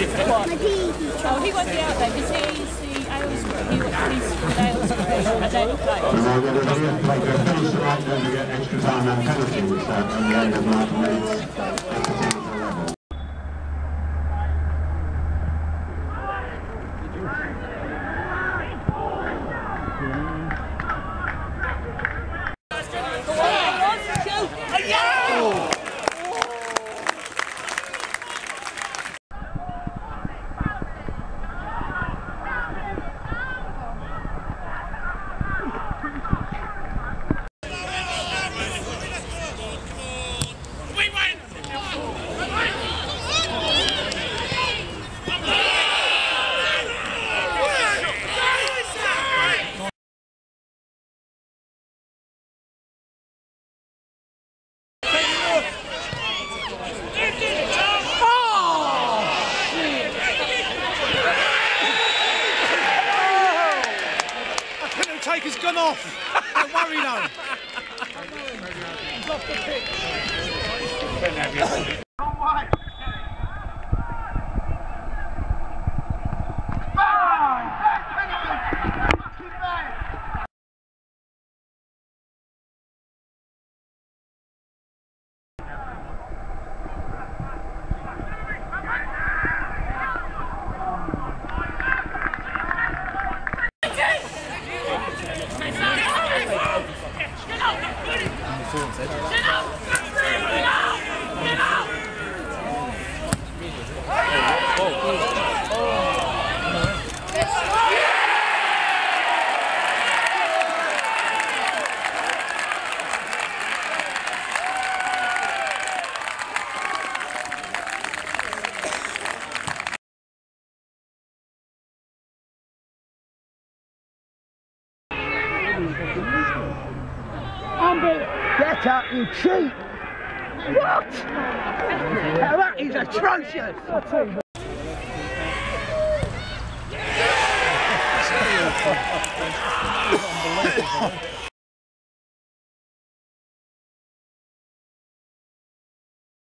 Oh, he won't be out there because he's the Aylesford, he he's from the Aylesford and they don't play. Well, we're going to play the finish the right then to get extra time and penalties at the end of Martin Leeds. His gun off. Don't worry now. He's off the pitch. Get up, you cheat! What? Now that is atrocious! Unbelievable.